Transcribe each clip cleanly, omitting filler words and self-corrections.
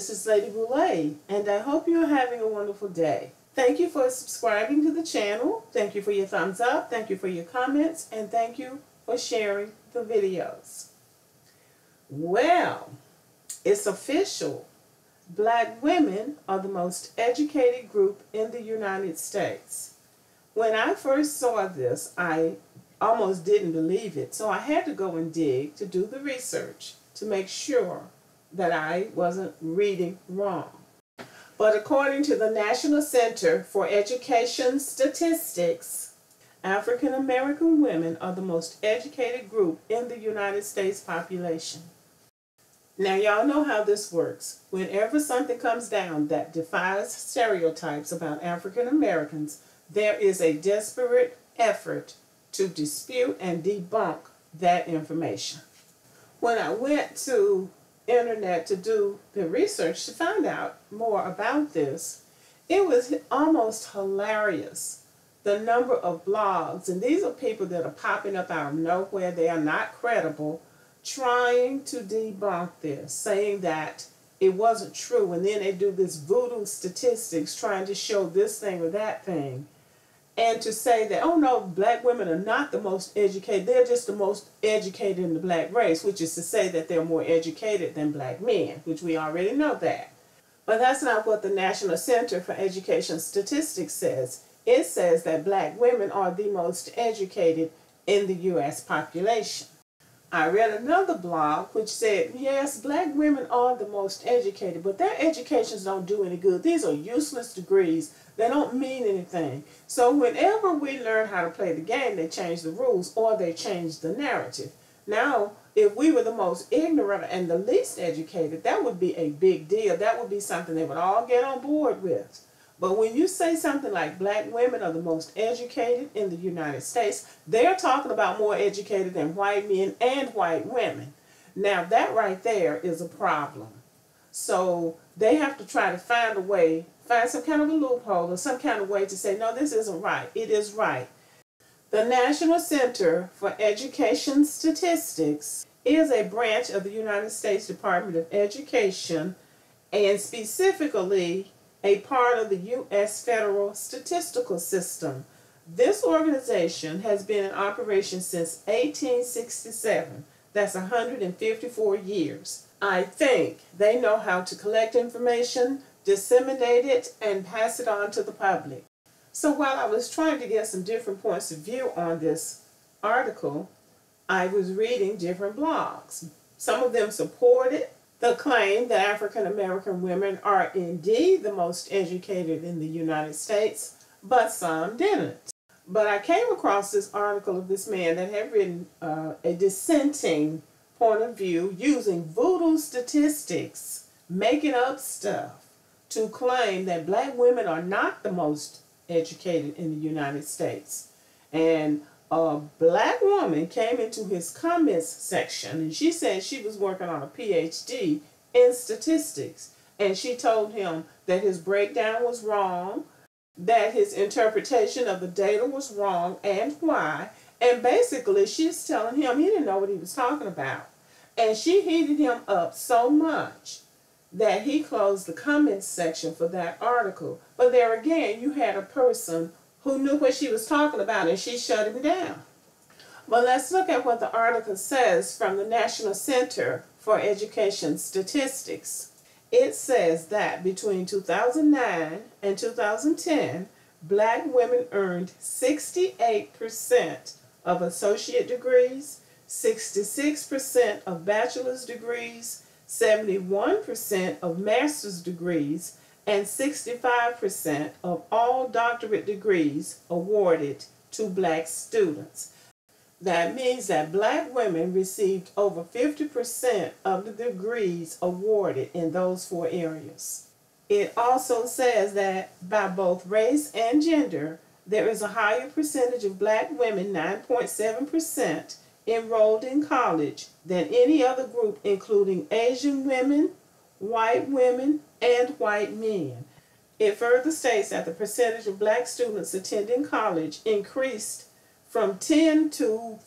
This is Lady Boule, and I hope you are having a wonderful day. Thank you for subscribing to the channel. Thank you for your thumbs up. Thank you for your comments. And thank you for sharing the videos. Well, it's official. Black women are the most educated group in the United States. When I first saw this, I almost didn't believe it. So I had to go and dig to do the research to make sure that I wasn't reading wrong. But according to the National Center for Education Statistics, African American women are the most educated group in the United States population. Now, y'all know how this works. Whenever something comes down that defies stereotypes about African Americans, there is a desperate effort to dispute and debunk that information. When I went to internet to do the research to find out more about this, it was almost hilarious, the number of blogs, and these are people that are popping up out of nowhere, they are not credible, trying to debunk this, saying that it wasn't true, and then they do this voodoo statistics trying to show this thing or that thing, and to say that, oh no, black women are not the most educated, they're just the most educated in the black race, which is to say that they're more educated than black men, which we already know that. But that's not what the National Center for Education Statistics says. It says that black women are the most educated in the U.S. population. I read another blog which said, yes, black women are the most educated, but their educations don't do any good. These are useless degrees. They don't mean anything. So whenever we learn how to play the game, they change the rules or they change the narrative. Now, if we were the most ignorant and the least educated, that would be a big deal. That would be something they would all get on board with. But when you say something like black women are the most educated in the United States, they're talking about more educated than white men and white women. Now that right there is a problem. So they have to try to find a way, find some kind of a loophole or some kind of way to say, no, this isn't right. It is right. The National Center for Education Statistics is a branch of the United States Department of Education, and specifically a part of the U.S. Federal Statistical System. This organization has been in operation since 1867. That's 154 years. I think they know how to collect information, disseminate it, and pass it on to the public. So while I was trying to get some different points of view on this article, I was reading different blogs. Some of them support it. The claim that African American women are indeed the most educated in the United States, but some didn't. But I came across this article of this man that had written a dissenting point of view using voodoo statistics, making up stuff, to claim that black women are not the most educated in the United States. And a black woman came into his comments section, and she said she was working on a PhD in statistics, and she told him that his breakdown was wrong, that his interpretation of the data was wrong and why, and basically she's telling him he didn't know what he was talking about. And she heated him up so much that he closed the comments section for that article. But there again, you had a person who knew what she was talking about, and she shut him down. Well, let's look at what the article says from the National Center for Education Statistics. It says that between 2009 and 2010, black women earned 68% of associate degrees, 66% of bachelor's degrees, 71% of master's degrees, and 65% of all doctorate degrees awarded to black students. That means that black women received over 50% of the degrees awarded in those four areas. It also says that by both race and gender, there is a higher percentage of black women, 9.7%, enrolled in college than any other group, including Asian women, white women, and white men. It further states that the percentage of black students attending college increased from 10 to 15%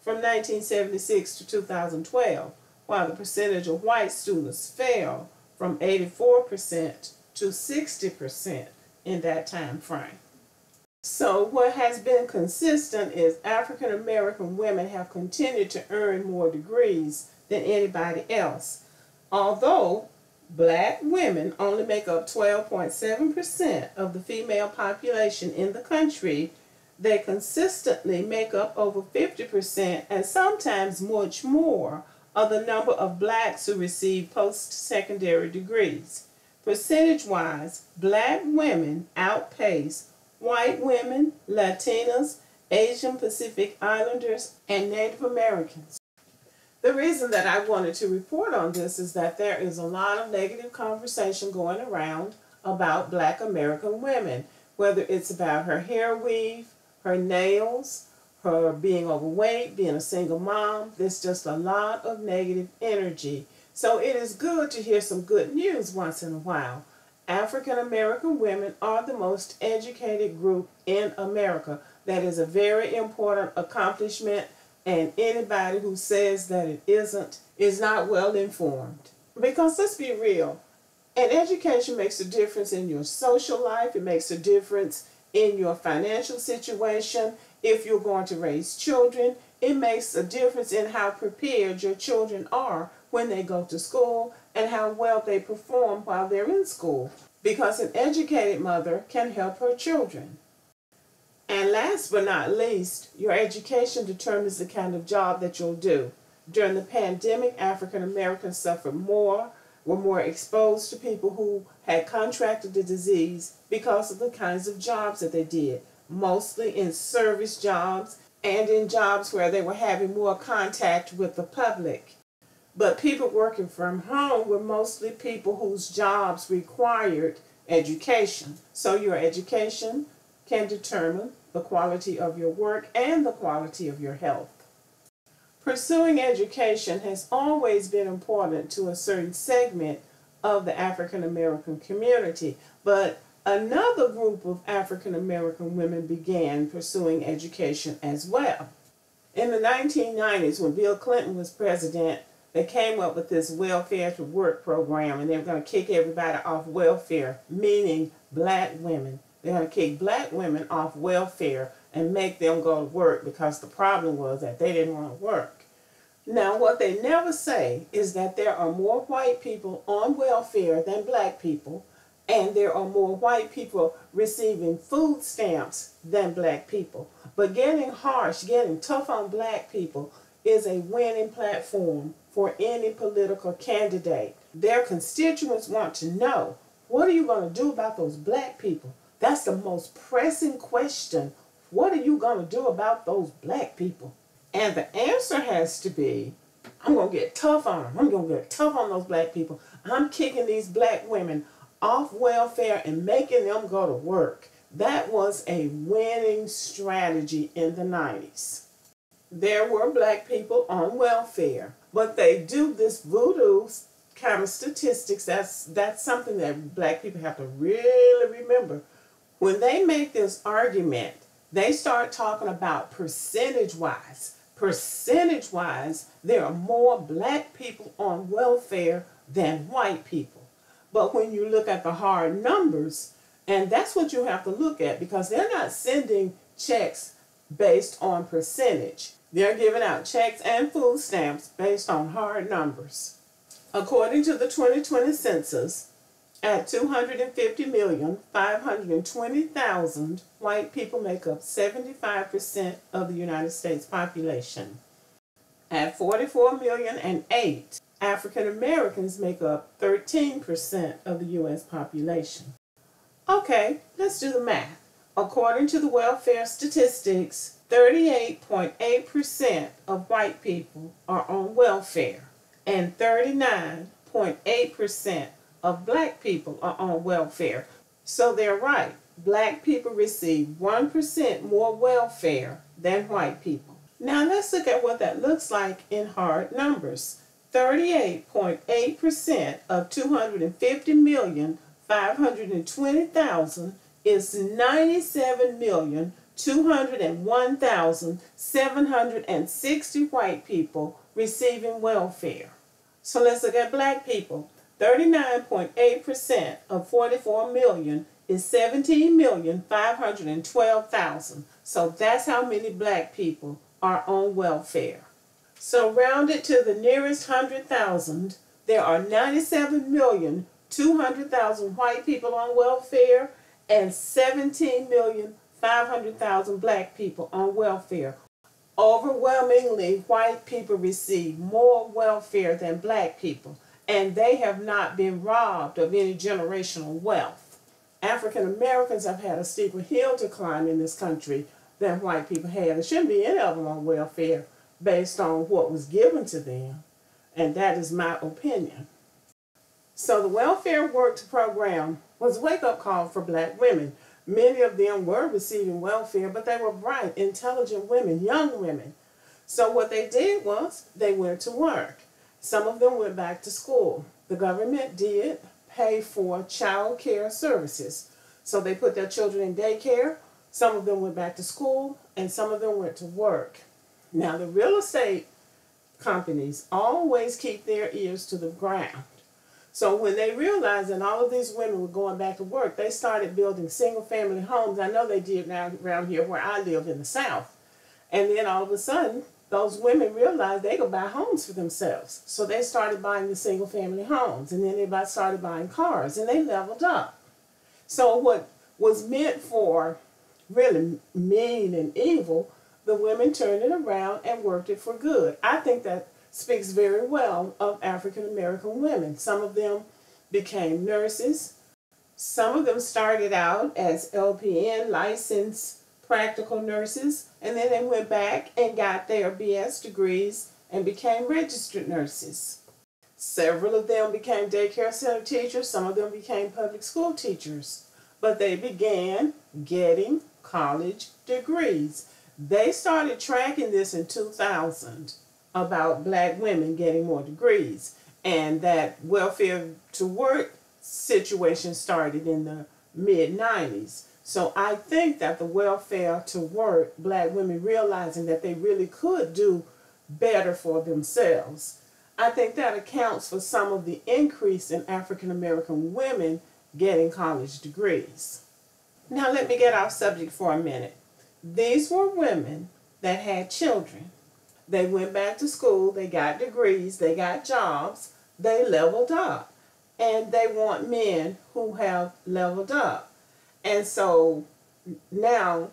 from 1976 to 2012, while the percentage of white students fell from 84% to 60% in that time frame. So what has been consistent is African American women have continued to earn more degrees than anybody else, although Black women only make up 12.7% of the female population in the country. They consistently make up over 50% and sometimes much more of the number of blacks who receive post-secondary degrees. Percentage-wise, Black women outpace white women, Latinas, Asian Pacific Islanders, and Native Americans. The reason that I wanted to report on this is that there is a lot of negative conversation going around about Black American women, whether it's about her hair weave, her nails, her being overweight, being a single mom. There's just a lot of negative energy. So it is good to hear some good news once in a while. African American women are the most educated group in America. That is a very important accomplishment. And anybody who says that it isn't is not well informed. Because let's be real, an education makes a difference in your social life. It makes a difference in your financial situation. If you're going to raise children, it makes a difference in how prepared your children are when they go to school and how well they perform while they're in school. Because an educated mother can help her children. And last but not least, your education determines the kind of job that you'll do. During the pandemic, African Americans suffered more, were more exposed to people who had contracted the disease because of the kinds of jobs that they did, mostly in service jobs and in jobs where they were having more contact with the public. But people working from home were mostly people whose jobs required education. So your education can determine the quality of your work and the quality of your health. Pursuing education has always been important to a certain segment of the African American community, but another group of African American women began pursuing education as well. In the 1990s, when Bill Clinton was president, they came up with this welfare to work program, and they were going to kick everybody off welfare, meaning Black women. They're going to kick Black women off welfare and make them go to work because the problem was that they didn't want to work. Now, what they never say is that there are more white people on welfare than Black people, and there are more white people receiving food stamps than Black people. But getting harsh, getting tough on Black people is a winning platform for any political candidate. Their constituents want to know, what are you going to do about those Black people? That's the most pressing question. What are you going to do about those Black people? And the answer has to be, I'm going to get tough on them. I'm going to get tough on those Black people. I'm kicking these Black women off welfare and making them go to work. That was a winning strategy in the 90s. There were Black people on welfare, but they do this voodoo kind of statistics. That's something that Black people have to really remember. When they make this argument, they start talking about percentage-wise. Percentage-wise, there are more Black people on welfare than white people. But when you look at the hard numbers, and that's what you have to look at, because they're not sending checks based on percentage. They're giving out checks and food stamps based on hard numbers. According to the 2020 census, at 250,520,000, white people make up 75% of the United States population. At 44,008,000, African Americans make up 13% of the U.S. population. Okay, let's do the math. According to the welfare statistics, 38.8% of white people are on welfare, and 39.8% of Black people are on welfare. So they're right. Black people receive 1% more welfare than white people. Now let's look at what that looks like in hard numbers. 38.8% of 250,520,000 is 97,201,760 white people receiving welfare. So let's look at black people. 39.8% of 44 million is 17,512,000. So that's how many black people are on welfare. So rounded to the nearest 100,000, there are 97,200,000 white people on welfare and 17,500,000 black people on welfare. Overwhelmingly, white people receive more welfare than black people, and they have not been robbed of any generational wealth. African Americans have had a steeper hill to climb in this country than white people have. There shouldn't be any of them on welfare based on what was given to them, and that is my opinion. So the Welfare Works Program was a wake-up call for black women. Many of them were receiving welfare, but they were bright, intelligent women, young women. So what they did was they went to work. Some of them went back to school. The government did pay for child care services. So they put their children in daycare. Some of them went back to school, and some of them went to work. Now, the real estate companies always keep their ears to the ground. So when they realized that all of these women were going back to work, they started building single-family homes. I know they did around here where I live in the South. And then all of a sudden, those women realized they could buy homes for themselves. So they started buying the single-family homes, and then they started buying cars, and they leveled up. So what was meant for really mean and evil, the women turned it around and worked it for good. I think that speaks very well of African-American women. Some of them became nurses. Some of them started out as LPN, licensed practical nurses, and then they went back and got their BS degrees and became registered nurses. Several of them became daycare center teachers. Some of them became public school teachers, but they began getting college degrees. They started tracking this in 2000. About black women getting more degrees, and that welfare to work situation started in the mid-90s. So I think that the welfare to work, black women realizing that they really could do better for themselves, I think that accounts for some of the increase in African-American women getting college degrees. Now let me get off subject for a minute. These were women that had children. They went back to school, they got degrees, they got jobs, they leveled up. And they want men who have leveled up. And so now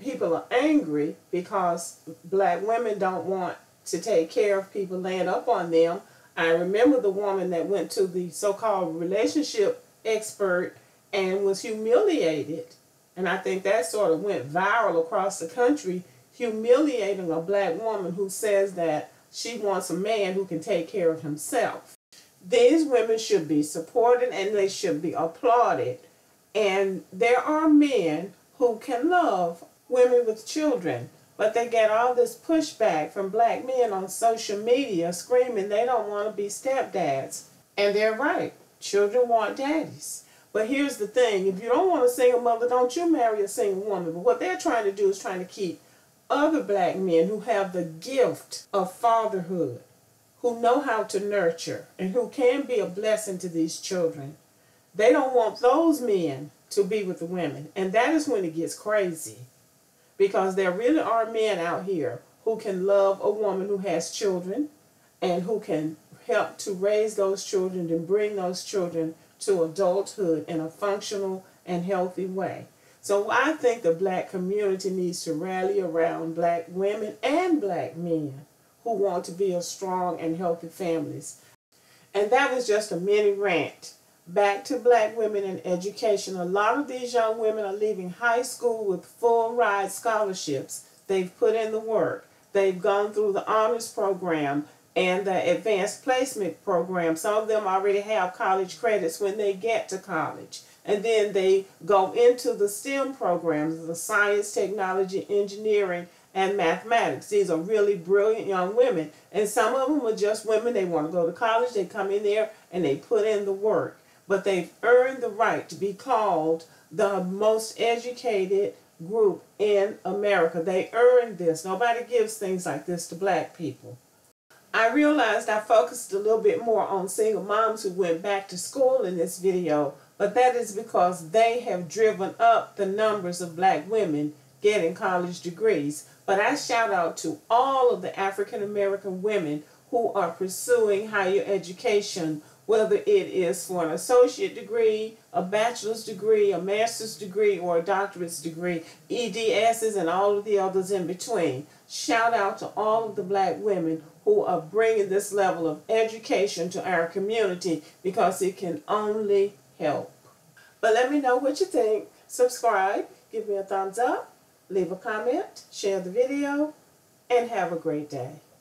people are angry because black women don't want to take care of people laying up on them. I remember the woman that went to the so-called relationship expert and was humiliated. And I think that sort of went viral across the country, humiliating a black woman who says that she wants a man who can take care of himself. These women should be supported and they should be applauded. And there are men who can love women with children, but they get all this pushback from black men on social media screaming they don't want to be stepdads. And they're right. Children want daddies. But here's the thing. If you don't want a single mother, don't you marry a single woman. But what they're trying to do is trying to keep other black men who have the gift of fatherhood, who know how to nurture, and who can be a blessing to these children. They don't want those men to be with the women. And that is when it gets crazy, because there really are men out here who can love a woman who has children and who can help to raise those children and bring those children to adulthood in a functional and healthy way. So I think the black community needs to rally around black women and black men who want to build strong and healthy families. And that was just a mini rant. Back to black women and education. A lot of these young women are leaving high school with full ride scholarships. They've put in the work. They've gone through the honors program and the advanced placement program. Some of them already have college credits when they get to college. And then they go into the STEM programs, the science, technology, engineering, and mathematics. These are really brilliant young women. And some of them are just women. They want to go to college. They come in there and they put in the work. But they've earned the right to be called the most educated group in America. They earned this. Nobody gives things like this to black people. I realized I focused a little bit more on single moms who went back to school in this video, but that is because they have driven up the numbers of black women getting college degrees. But I shout out to all of the African American women who are pursuing higher education, whether it is for an associate degree, a bachelor's degree, a master's degree, or a doctorate's degree, EDSs, and all of the others in between. Shout out to all of the black women who are bringing this level of education to our community, because it can only help. But let me know what you think. Subscribe, give me a thumbs up, leave a comment, share the video, and have a great day.